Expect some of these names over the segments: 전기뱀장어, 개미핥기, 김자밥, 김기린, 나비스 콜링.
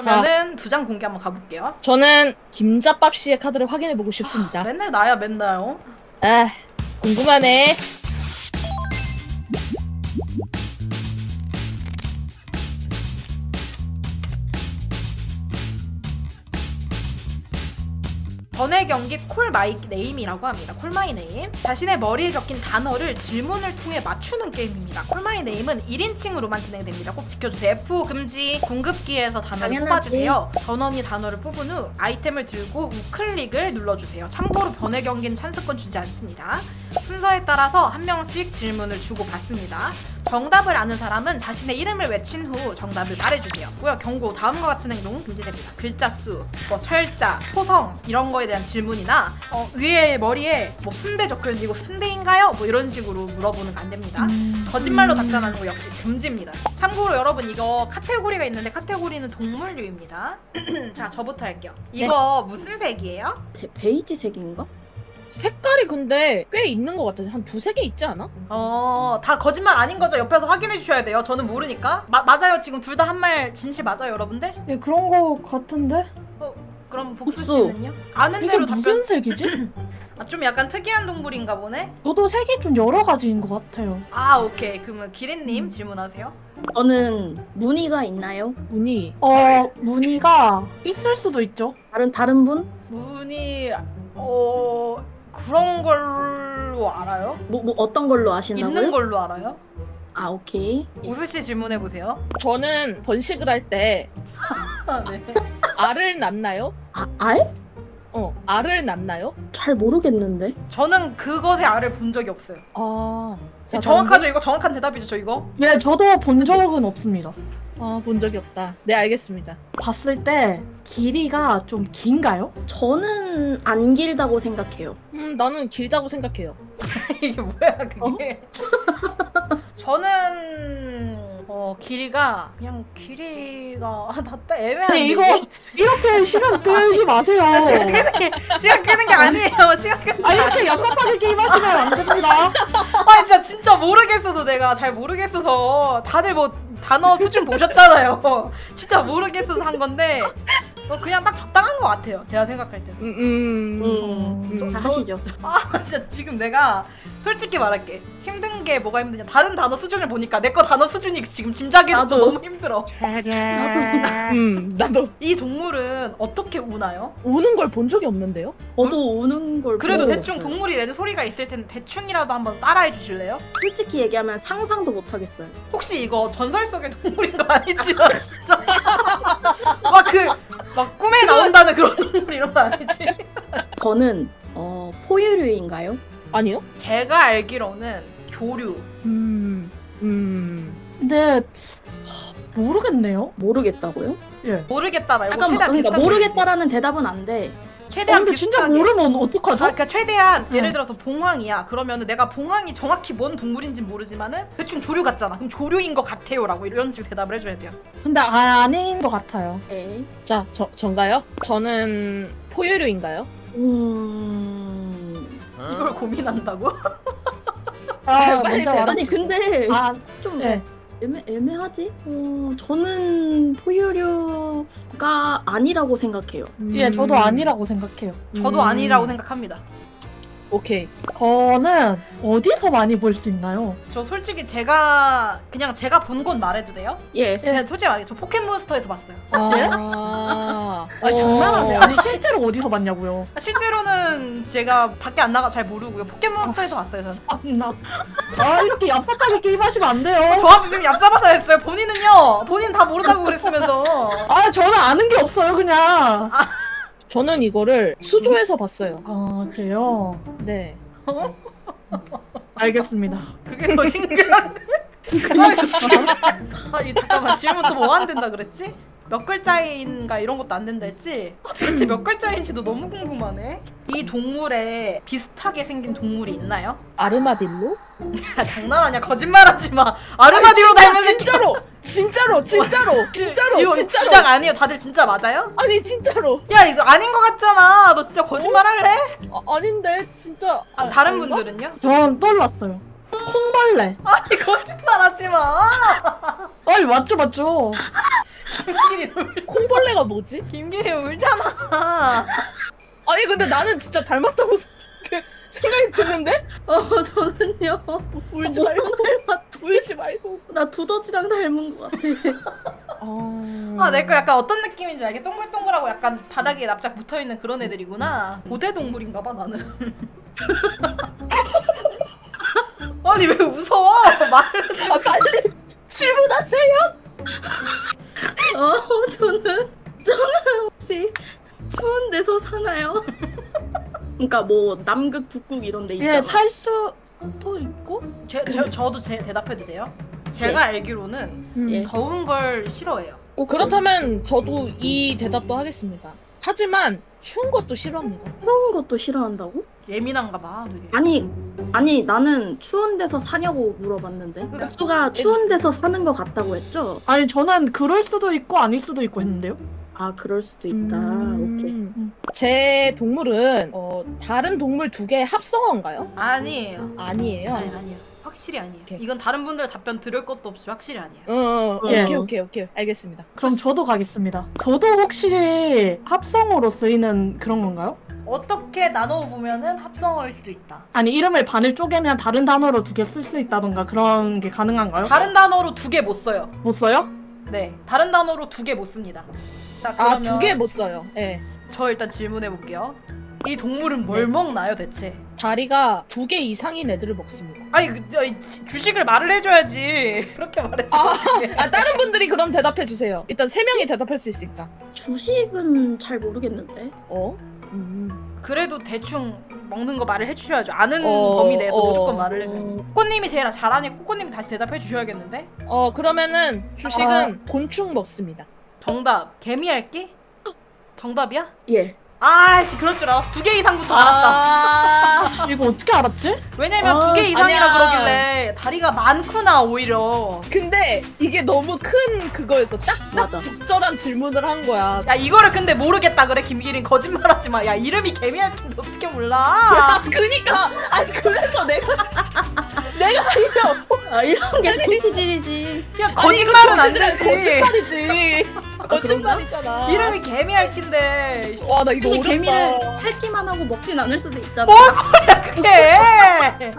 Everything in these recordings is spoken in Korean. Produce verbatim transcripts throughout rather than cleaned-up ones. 그러면은 두 장 공개 한번 가볼게요. 저는 김자밥 씨의 카드를 확인해보고 싶습니다. 아, 맨날 나야 맨날. 어? 아, 궁금하네. 전의 경기 콜 마이 네임이라고 합니다. 콜 마이 네임. 자신의 머리에 적힌 단어를 질문을 통해 맞추는 게임입니다. 콜 마이 네임은 일 인칭으로만 진행됩니다. 꼭 지켜주세요. 에프 오 금지. 공급기에서 단어를 뽑아주세요. 전원이 단어를 뽑은 후 아이템을 들고 우클릭을 눌러주세요. 참고로 번외 경기는 찬스권 주지 않습니다. 순서에 따라서 한 명씩 질문을 주고 받습니다. 정답을 아는 사람은 자신의 이름을 외친 후 정답을 말해주세요. 고요 경고, 다음과 같은 행동은 금지됩니다. 글자 수, 뭐 철자, 토성 이런 거에 대한 질문이나 어, 위에 머리에 뭐 순대 적혀있는데 이거 순대인가요? 뭐 이런 식으로 물어보는 거 안 됩니다. 거짓말로 답변하는 거 역시 금지입니다. 참고로 여러분 이거 카테고리가 있는데 카테고리는 동물류입니다. 자, 저부터 할게요. 이거 네. 무슨 색이에요? 베, 베이지색인가? 색깔이 근데 꽤 있는 것 같아요. 한 두세 개 있지 않아? 어... 다 거짓말 아닌 거죠? 옆에서 확인해 주셔야 돼요. 저는 모르니까. 마, 맞아요. 지금 둘 다 한 말 진실 맞아요, 여러분들? 예, 그런 거 같은데? 어, 그럼 복수 씨는요? 아는 대로 답변... 이게 무슨 색이지? 아, 좀 약간 특이한 동물인가 보네? 저도 색이 좀 여러 가지인 것 같아요. 아, 오케이. 그러면 기린님 질문하세요. 저는 무늬가 있나요? 무늬? 어... 무늬가 있을 수도 있죠. 다른, 다른 분? 무늬... 어... 그런 걸로 알아요? 뭐, 뭐 어떤 걸로 아시나요? 있는 걸로 알아요? 아, 오케이. 우수 씨 질문해 보세요. 저는 번식을 할 때 네. 알을 낳나요? 아, 알? 어, 알을 낳나요? 잘 모르겠는데. 저는 그것의 알을 본 적이 없어요. 아, 자, 정확하죠? 이거 정확한 대답이죠, 저 이거? 예, 저도 본 적은 없습니다. 아, 본 적이 없다. 네, 알겠습니다. 봤을 때 길이가 좀 긴가요? 저는 안 길다고 생각해요. 음, 나는 길다고 생각해요. 이게 뭐야, 그게? 어? 저는... 어, 길이가 그냥 길이가 아, 나 딱 애매한데 이거 이렇게 시간 끄지 마세요. 시간 끄는 게 시간 끄는 게 아니에요. 시간 끄는 게 아, 이렇게 얍삽하게 게임 하시면 안 됩니다. 아, 진짜 진짜 모르겠어도 내가 잘 모르겠어서 다들 뭐 단어 수준 보셨잖아요. 진짜 모르겠어서 한 건데 어, 그냥 딱 적당한 것 같아요. 제가 생각할 때는. 음, 음, 음, 음, 음. 잘 하시죠. 아, 진짜 지금 내가 솔직히 말할게. 힘든 게 뭐가 힘드냐. 다른 단어 수준을 보니까 내 거 단어 수준이 지금 짐작해도 너무 힘들어. 나도. 음, 나도. 이 동물은 어떻게 우나요? 우는 걸 본 적이 없는데요? 저도 응? 우는 걸 그래도 대충 없어요. 동물이 내는 소리가 있을 텐데 대충이라도 한번 따라해 주실래요? 솔직히 얘기하면 상상도 못 하겠어요. 혹시 이거 전설 속의 동물인 거 아니지? 진짜. 와, 그... 막 꿈에 나온다는 그런 동물 이런 거 아니지? 저는 어, 포유류인가요? 아니요. 제가 알기로는 조류. 음... 음... 근데... 모르겠네요? 모르겠다고요? 예. 모르겠다 말고 약간, 최대한 그러니까 모르겠다라는 대답은 안 돼. 최대한 어, 근데 비슷하게. 진짜 모르면 어떡하죠? 아, 그러니까 최대한 응. 예를 들어서 봉황이야. 그러면 내가 봉황이 정확히 뭔 동물인지 모르지만은 대충 조류 같잖아. 그럼 조류인 것 같아요 라고 이런 식으로 대답을 해줘야 돼요. 근데 아, 아닌 것 같아요. 에이. 자, 저, 전가요? 저는 포유류인가요? 음... 아. 이걸 고민한다고? 아, 빨리 대답. 아니 근데 아, 좀... 네. 애매, 애매하지? 어, 저는 포유류가 아니라고 생각해요. 음. 예, 저도 아니라고 생각해요. 저도 음. 아니라고 생각합니다. 오케이. 저는 어디서 많이 볼 수 있나요? 저 솔직히 제가 그냥 제가 본 건 말해도 돼요? 예. 예, 솔직히 말해요. 저 포켓몬스터에서 봤어요. 아, 아 장난하세요? 아니 실제로 어디서 봤냐고요? 실제로는 제가 밖에 안 나가 잘 모르고요. 포켓몬스터에서 아, 봤어요, 저는. 아, 아 이렇게 얍삽하게 게임하시면 안 돼요. 저한테 지금 얍삽하다 했어요. 본인은요? 본인 다 모르다고 그랬으면서. 아, 저는 아는 게 없어요, 그냥. 아. 저는 이거를 수조에서 봤어요. 아, 그래요? 네. 어? 알겠습니다. 그게 더 신기한데? 아, 이 잠깐만 질문 또 뭐 안 된다 그랬지? 몇 글자인가 이런 것도 안 된다 했지? 대체 몇 글자인지도 너무 궁금하네. 이 동물에 비슷하게 생긴 동물이 있나요? 아르마딜로? 야, 장난하냐. 거짓말하지 마. 아르마딜로 닮은 새끼. 진짜로! 진짜로! 진짜로! 진짜로! 이거 진짜로. 주장 아니에요? 다들 진짜 맞아요? 아니 진짜로! 야, 이거 아닌 거 같잖아. 너 진짜 거짓말할래? 어? 아, 아닌데 진짜... 아, 아, 다른 아닌가? 분들은요? 전 떠올랐어요. 콩벌레. 아니 거짓말하지 마. 아니 맞죠 맞죠. 김기리 울. 콩벌레가 뭐지? 김기리 울잖아. 아니 근데 나는 진짜 닮았다고 생각이 드는데? 어 저는요 울지 말고 닮았 울지 말고 나 두더지랑 닮은 것 같아. 어... 아 내 거 약간 어떤 느낌인지 알게 동글동글하고 약간 바닥에 납작 붙어있는 그런 애들이구나. 고대동물인가봐 나는. 아니 왜 웃어? 말을 아, 빨리 질문하세요! 어 저는 저는 혹시 추운 데서 사나요? 그러니까 뭐 남극 북극 이런 데 있잖아. 예, 살 수도 있고? 제, 제, 저도 제, 대답해도 돼요? 제가 예. 알기로는 음. 더운 걸 싫어해요. 어, 그렇다면 저도 이 대답도 하겠습니다. 하지만 추운 것도 싫어합니다. 추운 것도 싫어한다고? 예민한가 봐 되게. 아니 아니 나는 추운 데서 사냐고 물어봤는데 옥수가 추운 데서 사는 거 같다고 했죠? 아니 저는 그럴 수도 있고 아닐 수도 있고 했는데요? 아 그럴 수도 있다. 음... 오케이. 음. 제 동물은 어, 다른 동물 두 개의 합성어인가요? 아니에요. 아니에요? 아니, 아니요. 확실히 아니에요. 오케이. 이건 다른 분들 답변 들을 것도 없이 확실히 아니에요. 어, 어, 어. 예. 오케이 오케이 오케이 알겠습니다. 그럼 저도 가겠습니다. 저도 혹시 합성어로 쓰이는 그런 건가요? 어떻게 나눠보면은 합성어일 수도 있다. 아니 이름을 반을 쪼개면 다른 단어로 두 개 쓸 수 있다던가 그런 게 가능한가요? 다른 단어로 두 개 못 써요. 못 써요? 네 다른 단어로 두 개 못 씁니다. 자 그러면 아 두 개 못 써요. 네. 저 일단 질문해볼게요. 이 동물은 뭘 네. 먹나요 대체? 다리가 두 개 이상인 애들을 먹습니다. 아니 주식을 말을 해줘야지. 그렇게 말해줘. 아, 아 다른 분들이 그럼 대답해주세요. 일단 세 명이 대답할 수 있으니까. 주식은 잘 모르겠는데. 어? 음. 그래도 대충 먹는 거 말을 해주셔야죠. 아는 어, 범위 내에서 어, 무조건 말을 해줘야죠. 어. 코코님이 제일 잘하니까 코코님이 다시 대답해주셔야겠는데? 어 그러면은 주식은 아. 곤충 먹습니다. 정답! 개미핥기? 정답이야? 예. 아이씨 그럴 줄 알았어. 두 개 이상부터 아 알았다. 이거 어떻게 알았지? 왜냐면 아, 두 개 이상이라 아니야. 그러길래 다리가 많구나 오히려. 근데 이게 너무 큰 그거였어. 딱딱 맞아. 적절한 질문을 한 거야. 야 이거를 근데 모르겠다 그래? 김기린 거짓말하지 마. 야 이름이 개미핥기인데 어떻게 몰라? 야, 그니까 아니 그래서 내가 내가 이런 아, 이런 게 정치질이지. 야 거짓말은 안 되지. 거짓말이지. 거짓말이잖아. 아, 이름이 개미핥기인데. 와 나 이거 어렵다. 개미를 핥기만 하고 먹진 않을 수도 있잖아. 뭔 소리야 그게.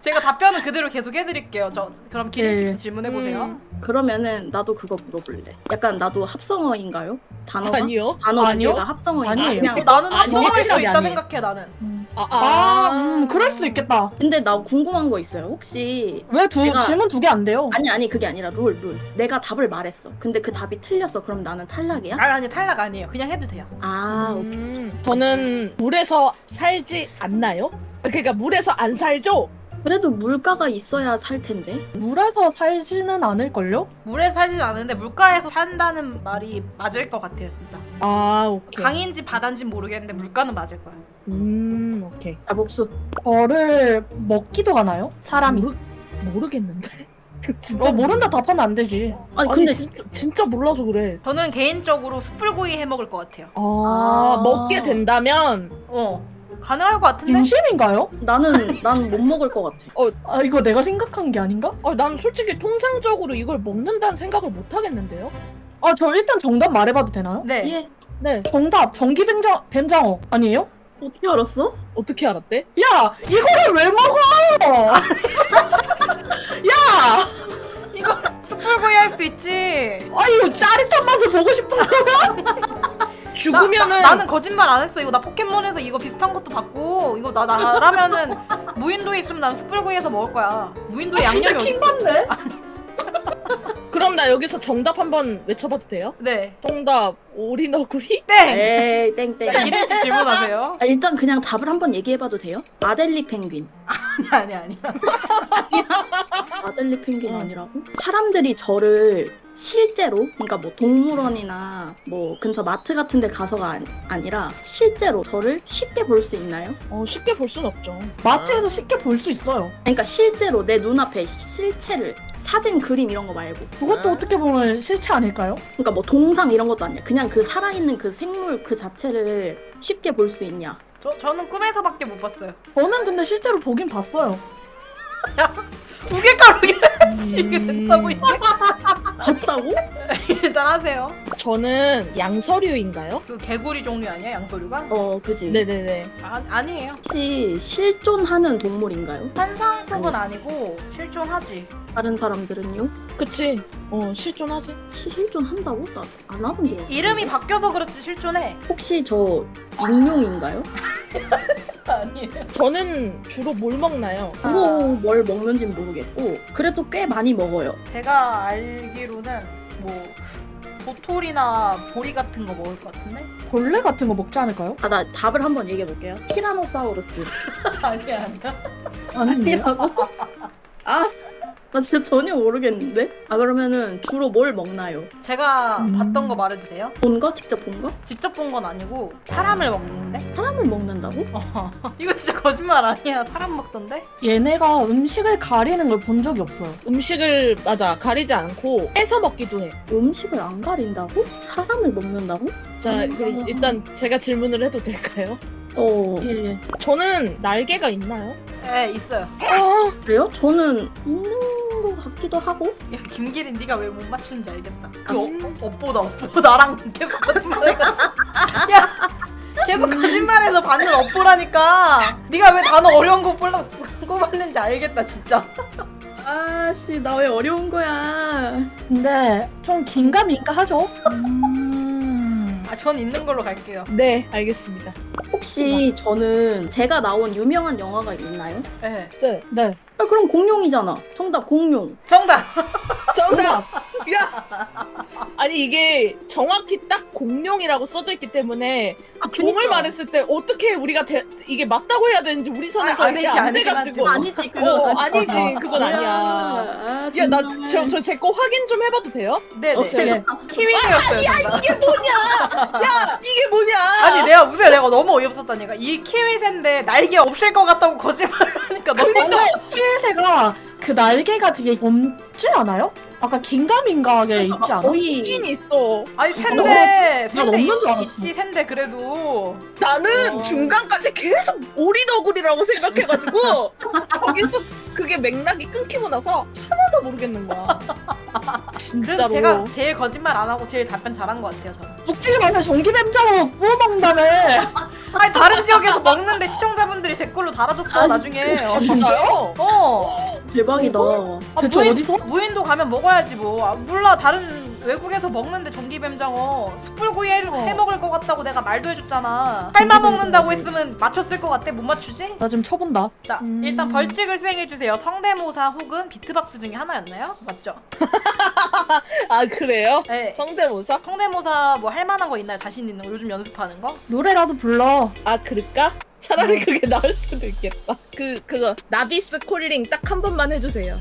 제가 답변은 그대로 계속 해드릴게요. 저 그럼 기린씨 네. 질문해보세요. 음. 그러면은 나도 그거 물어볼래. 약간 나도 합성어인가요? 단어가? 아니요. 단어 두 개가 합성어인가요? 어, 나는 합성어일 수도 있다 아니에요. 생각해 나는. 음. 아, 아, 아 음, 그럴 수도 있겠다. 근데 나 궁금한 거 있어요. 혹시 왜 두, 내가... 질문 두 개 안 돼요? 아니 아니 그게 아니라 룰 룰. 내가 답을 말했어. 근데 그 답이 틀렸어. 그럼 나는 탈락이야? 아니 아니 탈락 아니에요. 그냥 해도 돼요. 아 음. 오케이. 저는 물에서 살지 않나요? 그러니까 물에서 안 살죠? 그래도 물가가 있어야 살 텐데? 물에서 살지는 않을걸요? 물에 살지는 않는데 물가에서 산다는 말이 맞을 것 같아요 진짜. 아 오케이. 강인지 바다인지 모르겠는데 물가는 맞을 거야. 음 오케이. 아 복수. 벌을 먹기도 하나요? 사람이? 모르, 모르겠는데? 진짜 어, 모른다 답하면 안 되지. 아니, 아니 근데 진짜, 진짜 몰라서 그래. 저는 개인적으로 숯불구이 해먹을 것 같아요. 아, 아 먹게 된다면? 어. 가능할 것 같은데? 인심인가요? 나는 난 못 먹을 것 같아. 어, 아, 이거 내가 생각한 게 아닌가? 아, 난 솔직히 통상적으로 이걸 먹는다는 생각을 못 하겠는데요? 아, 저 일단 정답 말해봐도 되나요? 네. 예. 네. 정답 전기뱀장어 뱀장어 아니에요? 어떻게 알았어? 어떻게 알았대? 야, 이거를 왜 먹어? 야, 이거 숯불구이 할 수 있지. 아, 이거 짜릿한 맛을 보고 싶어요. 죽으면은 나, 나, 나는 거짓말 안 했어. 이거 나 포켓몬에서 이거 비슷한 것도 봤고 이거 나, 나 나라면은 무인도에 있으면 난 숯불구이에서 먹을 거야. 무인도에 아, 양념이 어딨어? 진짜 킹받네. 그럼 나 여기서 정답 한번 외쳐봐도 돼요? 네. 정답 오리너구리? 땡! 에이 땡땡. 기린씨 질문하세요. 아, 일단 그냥 답을 한번 얘기해봐도 돼요? 아델리 펭귄. 아니 아니 아니. 아델리 펭귄 아니라고? 사람들이 저를 실제로 그러니까 뭐 동물원이나 뭐 근처 마트 같은 데 가서가 아니, 아니라 실제로 저를 쉽게 볼 수 있나요? 어 쉽게 볼 순 없죠. 마트에서 쉽게 볼 수 있어요. 그러니까 실제로 내 눈앞에 실체를 사진 그림 이런 거 말고 그것도 어떻게 보면 실체 아닐까요? 그러니까 뭐 동상 이런 것도 아니야. 그냥 그 살아있는 그 생물 그 자체를 쉽게 볼 수 있냐? 저, 저는 꿈에서밖에 못 봤어요. 저는 근데 실제로 보긴 봤어요. 야 우개가루게 지게 됐다고 이제? 봤다고? 일단 하세요. 저는 양서류인가요? 그 개구리 종류 아니야? 양서류가? 어, 그지. 네네네. 아, 아니에요. 혹시 실존하는 동물인가요? 환상속은 아니고 실존하지. 다른 사람들은요? 그치. 어, 실존하지. 시, 실존한다고? 나 안 하는 게 같은데? 이름이 바뀌어서 그렇지 실존해. 혹시 저 익룡인가요? 아니에요. 저는 주로 뭘 먹나요? 아... 뭐, 뭘 먹는지는 모르겠고 그래도 꽤 많이 먹어요. 제가 알기로는 뭐 도토리나 보리 같은 거 먹을 것 같은데? 벌레 같은 거 먹지 않을까요? 아, 나 답을 한번 얘기해 볼게요. 티라노사우루스. 아니야, 아니야. 아니라고? 아, 나 진짜 전혀 모르겠는데? 아, 그러면은 주로 뭘 먹나요? 제가 음... 봤던 거 말해도 돼요? 본 거? 직접 본 거? 직접 본 건 아니고 사람을 먹는데? 사람을 먹는다고? 어. 이거 진짜 거짓말 아니야. 사람 먹던데? 얘네가 음식을 가리는 걸 본 적이 없어요. 음식을 맞아 가리지 않고 해서 먹기도 해. 음식을 안 가린다고? 사람을 먹는다고? 자, 그럼 일단 제가 질문을 해도 될까요? 어... 예, 예. 저는 날개가 있나요? 네, 있어요. 어, 그래요? 저는 있는 것 같기도 하고. 야, 김기린 네가 왜 못 맞추는지 알겠다. 그 업보다 업보 나랑 계속 거짓말해가지고. 야, 계속 거짓말해서 받는 업보라니까. 네가 왜 단어 어려운 거 뽑았는지 알겠다 진짜. 아씨, 나 왜 어려운 거야. 근데 좀 긴가 민가 하죠? 음... 아, 전 있는 걸로 갈게요. 네, 알겠습니다. 혹시 저는 제가 나온 유명한 영화가 있나요? 네. 네. 네. 아, 그럼 공룡이잖아. 정답, 공룡. 정답! 정답! 야! 아니, 이게 정확히 딱 공룡이라고 써져 있기 때문에 아, 그 종을 그러니까. 말했을 때 어떻게 우리가 대, 이게 맞다고 해야 되는지 우리 선에서 아, 이게 안 돼가지고. 아니지, 그건 어, 아니지. 아니지, 그건 아니야. 아, 야, 나 저 저 제 거 확인 좀 해봐도 돼요? 네네. 어, 네. 키위새였어요. 아, 야, 이게 뭐냐! 야, 이게 뭐냐! 아니, 내가 무슨 내가 너무 어이없었다니까. 이 키위새인데 날개 없을 것 같다고 거짓말을 하니까 너무 어이없지. 키위새가 그 날개가 되게 없지 않아요? 아까 긴가민가하게 있지 않아? 거의... 있긴 있어. 아니, 샌데 샌데 있지. 샌데 그래도 나는 어... 중간까지 계속 오리너구리라고 생각해가지고 거기서 그게 맥락이 끊기고 나서 하나도 모르겠는 거야. 진짜로. 그래서 제가 제일 거짓말 안 하고 제일 답변 잘한 것 같아요. 저는 웃기지 마세요. 전기뱀장어 구워 먹는다며. 아니, 다른 지역에서 먹는데 시청자분들이 댓글로 달아줬어. 아, 나중에. 아, 진짜요? 어. 대박이다. 어? 아, 대체 무인, 어디서? 무인도 가면 먹어야지 뭐. 아, 몰라. 다른 외국에서 먹는데 전기뱀장어 숯불구이 해, 어. 해 먹을 것 같다고 내가 말도 해줬잖아. 삶아 먹는다고 했으면 맞췄을 것 같아? 못 맞추지? 나 지금 쳐본다. 자, 음... 일단 벌칙을 수행해주세요. 성대모사 혹은 비트박스 중에 하나였나요? 맞죠? 아, 그래요? 네. 성대모사? 성대모사 뭐 할 만한 거 있나요? 자신 있는 거? 요즘 연습하는 거? 노래라도 불러. 아, 그럴까? 차라리 음. 그게 나을 수도 있겠다. 그, 그거 나비스 콜링 딱 한 번만 해주세요.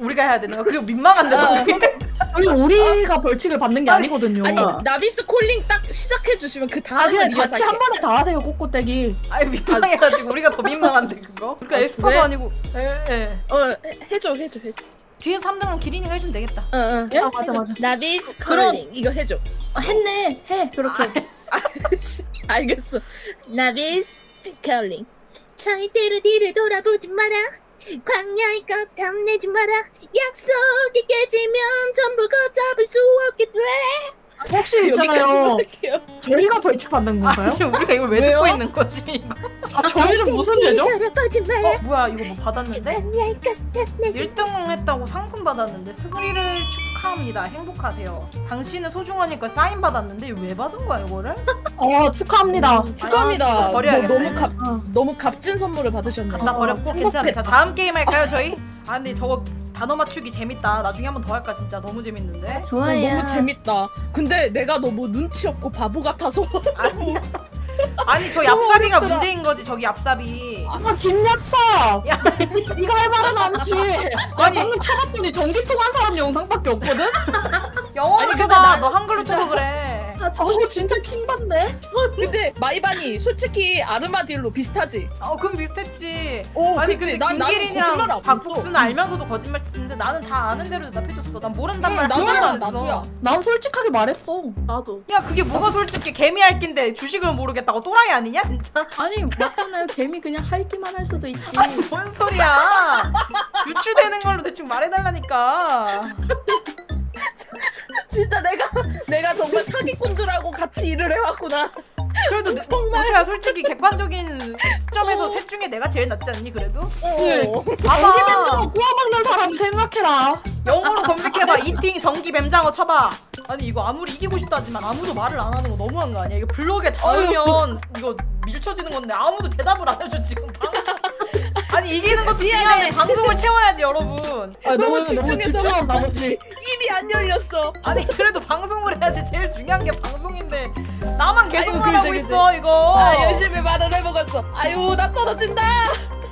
우리가 해야 되는 거? 그리고 민망한데. 아, 아니, 우리가 벌칙을 받는 게 아니, 아니거든요. 아니, 나비스 콜링 딱 시작해주시면 그 다음에 아, 같이 한 번에 다 하세요. 꼬꼬떼기. 아니, 민망해가지고 우리가 더 민망한데 그거? 그러니까 아, 에스파도 왜? 아니고. 에에 어, 해줘 해줘 해줘. 뒤에 삼등은 기린이가 해주면 되겠다. 어, 어. 예? 아, 맞아 맞아. 나비스 콜링 이거 해줘. 아, 했네. 해 그렇게. 아, 알겠어. 나비스 콜링. 절대로 뒤를 돌아보지 마라. 광야의 것 탐내지 마라. 약속이 깨지면 전부 걷잡을 수 없게 돼. 혹시 있잖아요, 저희가 벌칙 받는 건가요? 아니, 지금 우리가 이걸 왜 듣고 있는 거지 이거? 아, 저희는 무슨 죄죠? 어, 뭐야, 이거 뭐 받았는데? 일등 했다고 상품 받았는데. 승리를 축하합니다. 행복하세요. 당신은 소중하니까 사인 받았는데 왜 받은 거야 이거를? 어, 축하합니다. 음, 축하합니다. 아, 버려야겠다. 너, 너무 갑 너무 값진 선물을 받으셨네. 갖다 버렸고. 어, 괜찮아. 자, 다음 게임 할까요 저희? 아, 근데 저거 단어 맞추기 재밌다. 나중에 한 번 더 할까? 진짜 너무 재밌는데? 좋아요. 어, 너무 재밌다. 근데 내가 너무 눈치 없고 바보 같아서. 아니, 아니, 저 얍삽이가 문제인 거지. 저기 얍삽이. 아, 김얍삽! 야, 니가 할 말은 않지. 나 방금 쳐봤더니 전기통 한 사람 영상밖에 없거든? 영어로 쳐봐. 너 한글로 쳐서 그래. 아, 저 어, 진짜 킹받네. 근데 마이바니 솔직히 아르마딜로 비슷하지? 어, 그럼 비슷했지. 오, 아니, 근데 김기린이랑 박국수는 알면서도 거짓말 치는데 나는 다 아는 대로 대답해줬어. 난 모른단 말 하나도 안 했어. 난 솔직하게 말했어. 나도. 야, 그게 뭐가 솔직해. 개미핥기인데 주식을 모르겠다고 또라이 아니냐 진짜? 아니, 맞잖아요. 개미 그냥 핥기만 할 수도 있지. 아니, 뭔 소리야. 유추되는 걸로 대충 말해달라니까. 진짜 내가 내가 정말 사기꾼들하고 같이 일을 해왔구나. 그래도 정말 야, 솔직히 객관적인 시점에서 어. 셋 중에 내가 제일 낫지 않니 그래도? 어. 전기뱀장어 구워먹는 사람 생각해라. 영어로 검색해봐. 이팅 전기뱀장어 쳐봐. 아니 이거 아무리 이기고 싶다 하지만 아무도 말을 안 하는 거 너무한 거 아니야? 이거 블럭에 닿으면 이거 밀쳐지는 건데 아무도 대답을 안 해줘 지금 방금. 아니 이기는 것도 중요한데 방송을 채워야지 여러분. 아니, 너무, 너무 집중해서 너무 나머지 입이 안 열렸어. 아니 그래도 방송을 해야지. 제일 중요한 게 방송인데 나만 계속 말하고 있어 이거. 아 열심히 말을 해먹었어. 아유 나 떨어진다.